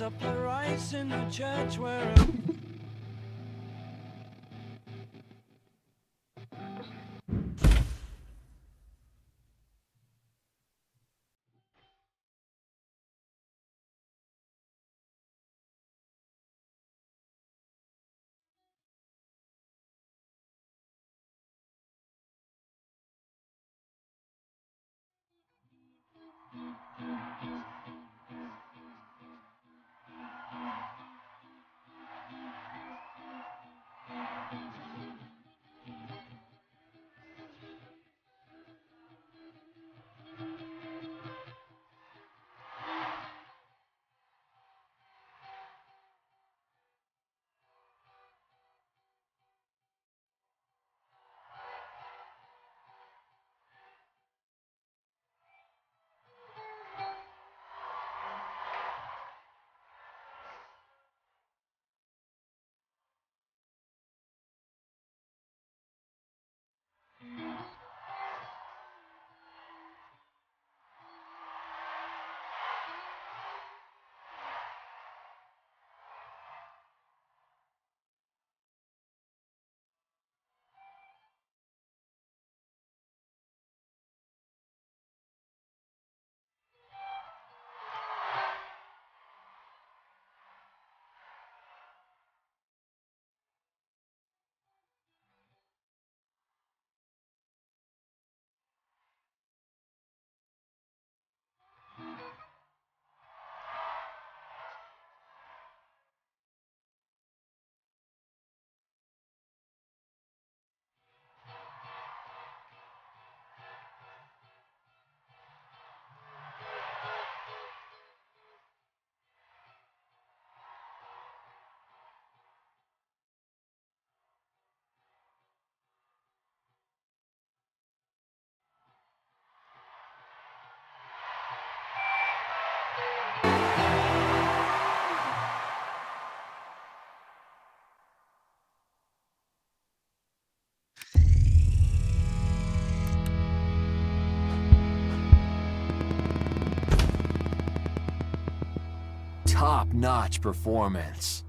Raise up the rice in the church where top-notch performance.